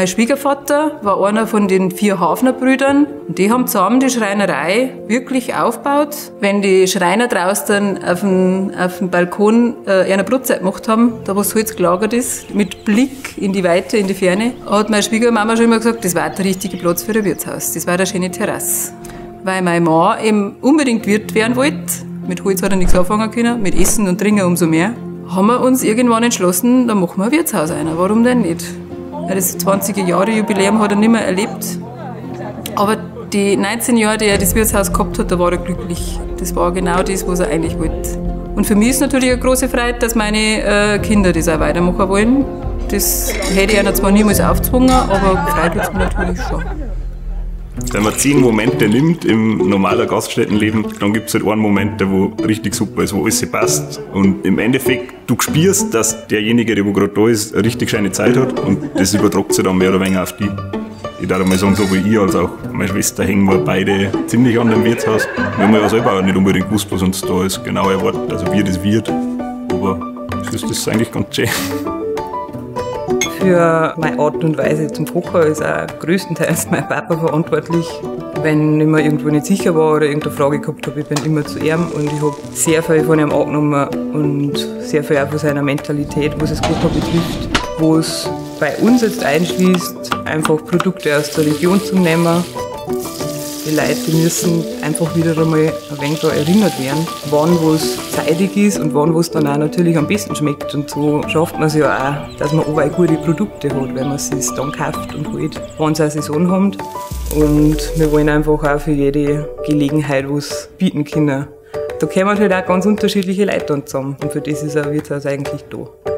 Mein Schwiegervater war einer von den 4 Hafner-Brüdern. Die haben zusammen die Schreinerei wirklich aufgebaut. Wenn die Schreiner draußen auf dem Balkon eine Brotzeit gemacht haben, da wo das Holz gelagert ist, mit Blick in die Weite, in die Ferne, hat meine Schwiegermama schon immer gesagt, das war der richtige Platz für ein Wirtshaus. Das war der schöne Terrasse. Weil mein Mann eben unbedingt Wirt werden wollte, mit Holz hat er nichts anfangen können, mit Essen und Trinken umso mehr, haben wir uns irgendwann entschlossen, da machen wir ein Wirtshaus rein. Warum denn nicht? Das 20er-Jahre-Jubiläum hat er nicht mehr erlebt. Aber die 19 Jahre, die er das Wirtshaus gehabt hat, da war er glücklich. Das war genau das, was er eigentlich wollte. Und für mich ist natürlich eine große Freude, dass meine Kinder das auch weitermachen wollen. Das hätte ich ihnen zwar niemals aufgezwungen, aber gefreut hat es mir natürlich schon. Wenn man 10 Momente nimmt im normalen Gaststättenleben, dann gibt es halt einen Moment, der wo richtig super ist, wo alles passt. Und im Endeffekt, du spürst, dass derjenige, der gerade da ist, eine richtig schöne Zeit hat. Und das übertragt sich dann mehr oder weniger auf die. Ich darf mal sagen, so wie ich als auch meine Schwester hängen wir beide ziemlich an dem Wirtshaus. Wir haben ja selber auch nicht unbedingt gewusst, was uns da ist, genau erwartet, also wie das wird. Aber das ist eigentlich ganz schön. Für meine Art und Weise zum Kochen ist auch größtenteils mein Papa verantwortlich. Wenn ich mir irgendwo nicht sicher war oder irgendeine Frage gehabt habe, ich bin immer zu ihm und ich habe sehr viel von ihm angenommen und sehr viel auch von seiner Mentalität, was das Kochen betrifft, wo es bei uns jetzt einschließt, einfach Produkte aus der Region zu nehmen. Die Leute müssen einfach wieder einmal ein wenig daran erinnert werden, wann was zeitig ist und wann was dann auch natürlich am besten schmeckt. Und so schafft man es ja auch, dass man auch gute Produkte hat, wenn man es sich dann kauft und holt, wann es auch Saison haben. Und wir wollen einfach auch für jede Gelegenheit was bieten können. Da kommen halt auch ganz unterschiedliche Leute dann zusammen. Und für das ist auch Wirtshaus eigentlich da.